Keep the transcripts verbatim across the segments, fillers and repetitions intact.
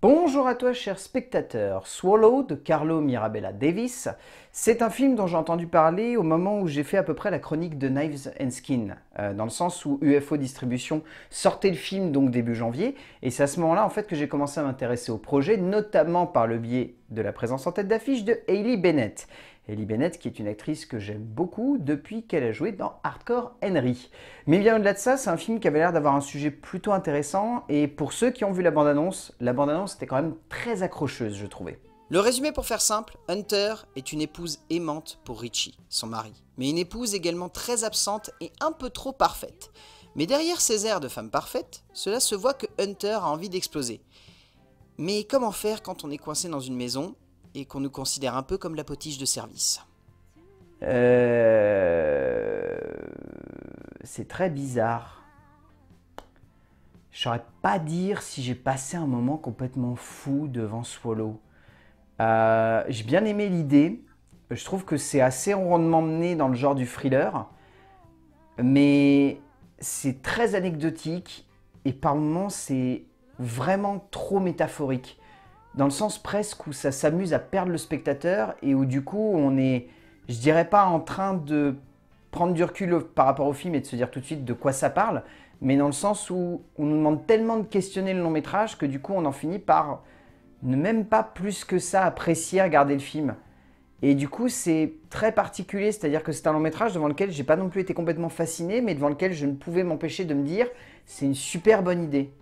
Bonjour à toi chers spectateurs, Swallow de Carlo Mirabella-Davis, c'est un film dont j'ai entendu parler au moment où j'ai fait à peu près la chronique de Knives and Skin, euh, dans le sens où U F O Distribution sortait le film donc début janvier, et c'est à ce moment-là en fait que j'ai commencé à m'intéresser au projet, notamment par le biais de la présence en tête d'affiche de Haley Bennett. Haley Bennett qui est une actrice que j'aime beaucoup depuis qu'elle a joué dans Hardcore Henry. Mais bien au-delà de ça, c'est un film qui avait l'air d'avoir un sujet plutôt intéressant et pour ceux qui ont vu la bande-annonce, la bande-annonce était quand même très accrocheuse je trouvais. Le résumé pour faire simple, Hunter est une épouse aimante pour Richie, son mari, mais une épouse également très absente et un peu trop parfaite. Mais derrière ces airs de femme parfaite, cela se voit que Hunter a envie d'exploser. Mais comment faire quand on est coincé dans une maison et qu'on nous considère un peu comme la potiche de service? Euh... C'est très bizarre. Je saurais pas dire si j'ai passé un moment complètement fou devant Swallow. Euh, j'ai bien aimé l'idée. Je trouve que c'est assez rondement mené dans le genre du thriller. Mais c'est très anecdotique et par moments c'est vraiment trop métaphorique. Dans le sens presque où ça s'amuse à perdre le spectateur et où du coup on est, je dirais pas en train de prendre du recul par rapport au film et de se dire tout de suite de quoi ça parle, mais dans le sens où on nous demande tellement de questionner le long métrage que du coup on en finit par ne même pas plus que ça apprécier regarder le film. Et du coup c'est très particulier, c'est-à-dire que c'est un long métrage devant lequel j'ai pas non plus été complètement fasciné, mais devant lequel je ne pouvais m'empêcher de me dire c'est une super bonne idée.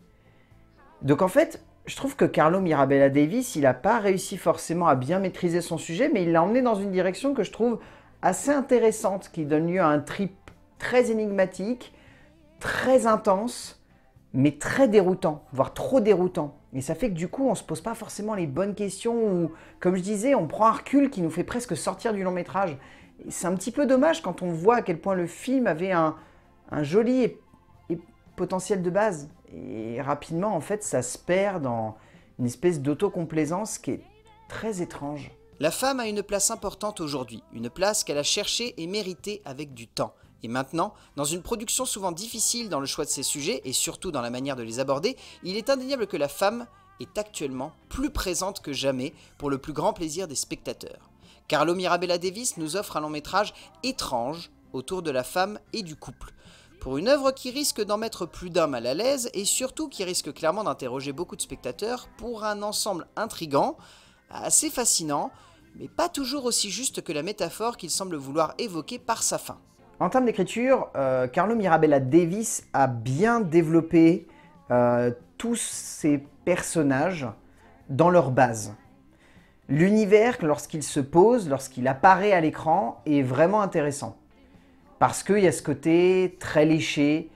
Donc en fait, je trouve que Carlo Mirabella-Davis, il n'a pas réussi forcément à bien maîtriser son sujet, mais il l'a emmené dans une direction que je trouve assez intéressante, qui donne lieu à un trip très énigmatique, très intense, mais très déroutant, voire trop déroutant. Et ça fait que du coup, on ne se pose pas forcément les bonnes questions, ou comme je disais, on prend un recul qui nous fait presque sortir du long métrage. C'est un petit peu dommage quand on voit à quel point le film avait un, un joli et, et potentiel de base. Et rapidement, en fait, ça se perd dans une espèce d'autocomplaisance qui est très étrange. La femme a une place importante aujourd'hui, une place qu'elle a cherchée et méritée avec du temps. Et maintenant, dans une production souvent difficile dans le choix de ses sujets, et surtout dans la manière de les aborder, il est indéniable que la femme est actuellement plus présente que jamais pour le plus grand plaisir des spectateurs. Carlo Mirabella-Davis nous offre un long métrage étrange autour de la femme et du couple. Pour une œuvre qui risque d'en mettre plus d'un mal à l'aise et surtout qui risque clairement d'interroger beaucoup de spectateurs pour un ensemble intrigant, assez fascinant, mais pas toujours aussi juste que la métaphore qu'il semble vouloir évoquer par sa fin. En termes d'écriture, euh, Carlo Mirabella-Davis a bien développé euh, tous ses personnages dans leur base. L'univers, lorsqu'il se pose, lorsqu'il apparaît à l'écran, est vraiment intéressant. Parce qu'il y a ce côté très léché,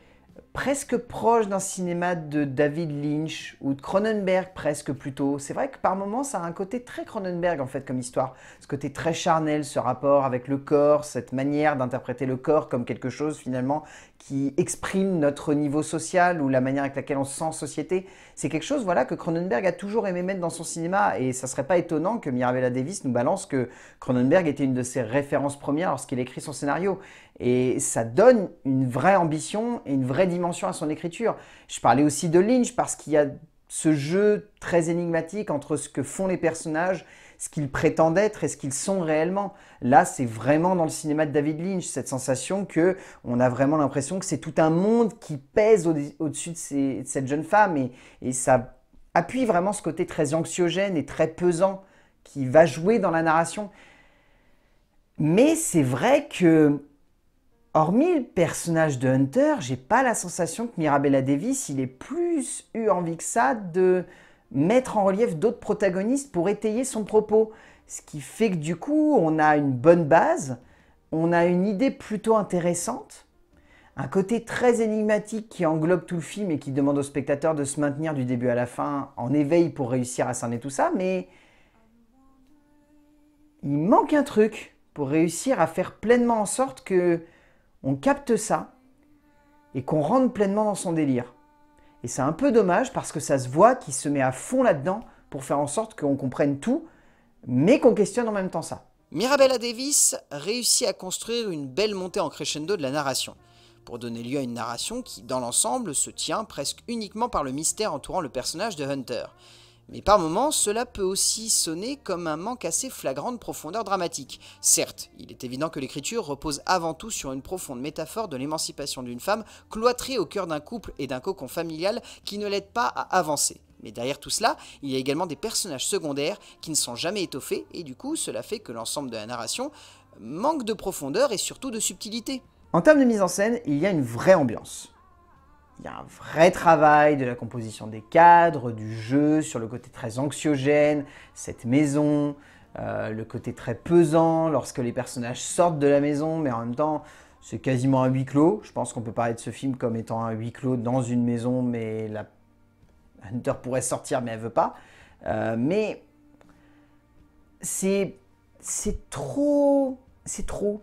presque proche d'un cinéma de David Lynch ou de Cronenberg presque plutôt. C'est vrai que par moments, ça a un côté très Cronenberg en fait comme histoire. Ce côté très charnel, ce rapport avec le corps, cette manière d'interpréter le corps comme quelque chose finalement qui exprime notre niveau social ou la manière avec laquelle on se sent en société. C'est quelque chose voilà, que Cronenberg a toujours aimé mettre dans son cinéma et ça serait pas étonnant que Mirabella-Davis nous balance que Cronenberg était une de ses références premières lorsqu'il écrit son scénario. Et ça donne une vraie ambition et une vraie dimension à son écriture. Je parlais aussi de Lynch parce qu'il y a ce jeu très énigmatique entre ce que font les personnages, ce qu'ils prétendent être et ce qu'ils sont réellement. Là, c'est vraiment dans le cinéma de David Lynch, cette sensation qu'on a vraiment l'impression que c'est tout un monde qui pèse au-dessus de, ces, de cette jeune femme. Et, et ça appuie vraiment ce côté très anxiogène et très pesant qui va jouer dans la narration. Mais c'est vrai que... hormis le personnage de Hunter, j'ai pas la sensation que Mirabella-Davis, il ait plus eu envie que ça de mettre en relief d'autres protagonistes pour étayer son propos. Ce qui fait que du coup, on a une bonne base, on a une idée plutôt intéressante, un côté très énigmatique qui englobe tout le film et qui demande au spectateur de se maintenir du début à la fin en éveil pour réussir à cerner tout ça, mais il manque un truc pour réussir à faire pleinement en sorte que on capte ça et qu'on rentre pleinement dans son délire. Et c'est un peu dommage parce que ça se voit qu'il se met à fond là-dedans pour faire en sorte qu'on comprenne tout, mais qu'on questionne en même temps ça. Mirabella-Davis réussit à construire une belle montée en crescendo de la narration, pour donner lieu à une narration qui, dans l'ensemble, se tient presque uniquement par le mystère entourant le personnage de Hunter. Mais par moments, cela peut aussi sonner comme un manque assez flagrant de profondeur dramatique. Certes, il est évident que l'écriture repose avant tout sur une profonde métaphore de l'émancipation d'une femme cloîtrée au cœur d'un couple et d'un cocon familial qui ne l'aide pas à avancer. Mais derrière tout cela, il y a également des personnages secondaires qui ne sont jamais étoffés et du coup, cela fait que l'ensemble de la narration manque de profondeur et surtout de subtilité. En termes de mise en scène, il y a une vraie ambiance. Il y a un vrai travail de la composition des cadres, du jeu, sur le côté très anxiogène, cette maison, euh, le côté très pesant lorsque les personnages sortent de la maison, mais en même temps, c'est quasiment un huis clos. Je pense qu'on peut parler de ce film comme étant un huis clos dans une maison, mais la Hunter pourrait sortir, mais elle veut pas. Euh, mais c'est trop... C'est trop...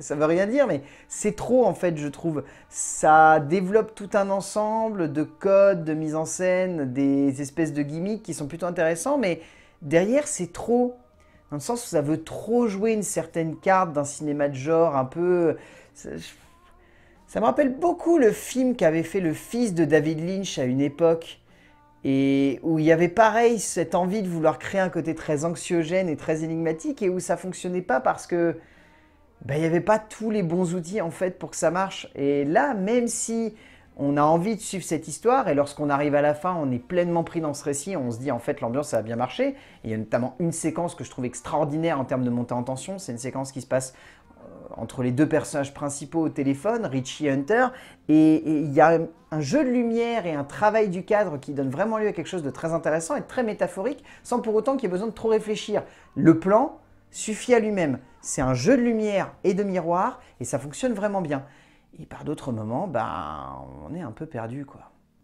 Ça veut rien dire, mais c'est trop en fait, je trouve. Ça développe tout un ensemble de codes, de mise en scène, des espèces de gimmicks qui sont plutôt intéressants, mais derrière, c'est trop. Dans le sens où ça veut trop jouer une certaine carte d'un cinéma de genre un peu... Ça, je... ça me rappelle beaucoup le film qu'avait fait le fils de David Lynch à une époque, et où il y avait pareil cette envie de vouloir créer un côté très anxiogène et très énigmatique, et où ça fonctionnait pas parce que... Ben, il n'y avait pas tous les bons outils en fait pour que ça marche. Et là, même si on a envie de suivre cette histoire, et lorsqu'on arrive à la fin, on est pleinement pris dans ce récit, on se dit en fait l'ambiance ça a bien marché. Et il y a notamment une séquence que je trouve extraordinaire en termes de montée en tension, c'est une séquence qui se passe entre les deux personnages principaux au téléphone, Richie et Hunter, et il y a un jeu de lumière et un travail du cadre qui donne vraiment lieu à quelque chose de très intéressant et de très métaphorique, sans pour autant qu'il y ait besoin de trop réfléchir. Le plan suffit à lui-même. C'est un jeu de lumière et de miroir, et ça fonctionne vraiment bien. Et par d'autres moments, ben, on est un peu perdu, quoi.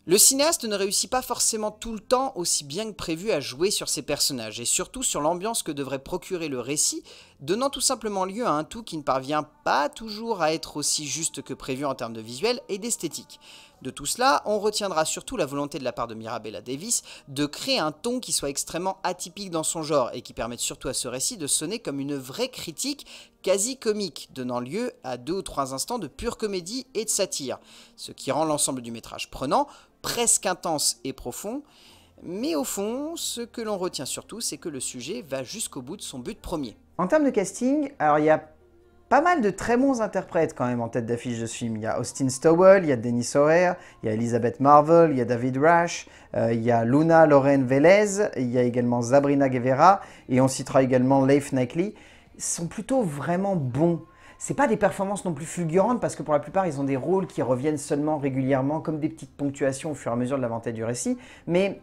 Le cinéaste ne réussit pas forcément tout le temps aussi bien que prévu à jouer sur ses personnages, et surtout sur l'ambiance que devrait procurer le récit, donnant tout simplement lieu à un tout qui ne parvient pas toujours à être aussi juste que prévu en termes de visuel et d'esthétique. De tout cela, on retiendra surtout la volonté de la part de Mirabella-Davis de créer un ton qui soit extrêmement atypique dans son genre et qui permette surtout à ce récit de sonner comme une vraie critique quasi comique, donnant lieu à deux ou trois instants de pure comédie et de satire, ce qui rend l'ensemble du métrage prenant, presque intense et profond, mais au fond, ce que l'on retient surtout, c'est que le sujet va jusqu'au bout de son but premier. En termes de casting, alors il y a pas mal de très bons interprètes quand même en tête d'affiche de ce film. Il y a Austin Stowell, il y a Denis O'Hare, il y a Elizabeth Marvel, il y a David Rush, euh, il y a Luna Lorraine Velez, il y a également Sabrina Guevara, et on citera également Leif Knightley. Ils sont plutôt vraiment bons. C'est pas des performances non plus fulgurantes parce que pour la plupart ils ont des rôles qui reviennent seulement régulièrement comme des petites ponctuations au fur et à mesure de l'avancée du récit, mais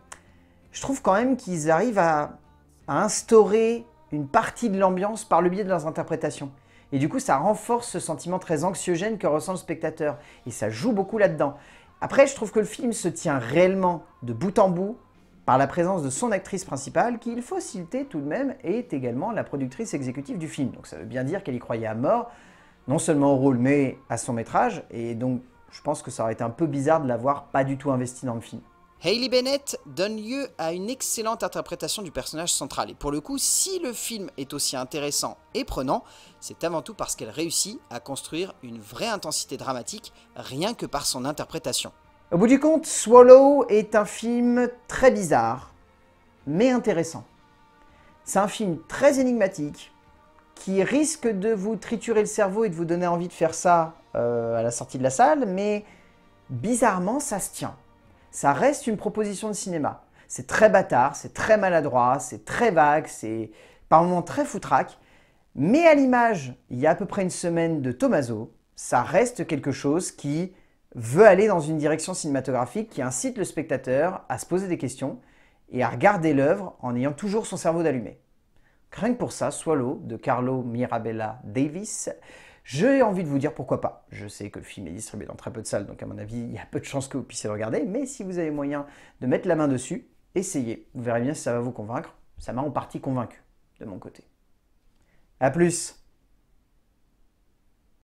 je trouve quand même qu'ils arrivent à, à instaurer une partie de l'ambiance par le biais de leurs interprétations. Et du coup, ça renforce ce sentiment très anxiogène que ressent le spectateur. Et ça joue beaucoup là-dedans. Après, je trouve que le film se tient réellement de bout en bout par la présence de son actrice principale, qui, il faut citer tout de même, est également la productrice exécutive du film. Donc ça veut bien dire qu'elle y croyait à mort, non seulement au rôle, mais à son métrage. Et donc, je pense que ça aurait été un peu bizarre de l'avoir pas du tout investi dans le film. Haley Bennett donne lieu à une excellente interprétation du personnage central, et pour le coup, si le film est aussi intéressant et prenant, c'est avant tout parce qu'elle réussit à construire une vraie intensité dramatique, rien que par son interprétation. Au bout du compte, Swallow est un film très bizarre, mais intéressant. C'est un film très énigmatique, qui risque de vous triturer le cerveau et de vous donner envie de faire ça euh, à la sortie de la salle, mais bizarrement, ça se tient. Ça reste une proposition de cinéma. C'est très bâtard, c'est très maladroit, c'est très vague, c'est par moments très foutraque. Mais à l'image, il y a à peu près une semaine de Tommaso, ça reste quelque chose qui veut aller dans une direction cinématographique qui incite le spectateur à se poser des questions et à regarder l'œuvre en ayant toujours son cerveau d'allumé. Rien que pour ça, Swallow de Carlo Mirabella-Davis. J'ai envie de vous dire pourquoi pas. Je sais que le film est distribué dans très peu de salles, donc à mon avis, il y a peu de chances que vous puissiez le regarder, mais si vous avez moyen de mettre la main dessus, essayez. Vous verrez bien si ça va vous convaincre. Ça m'a en partie convaincu, de mon côté. A plus!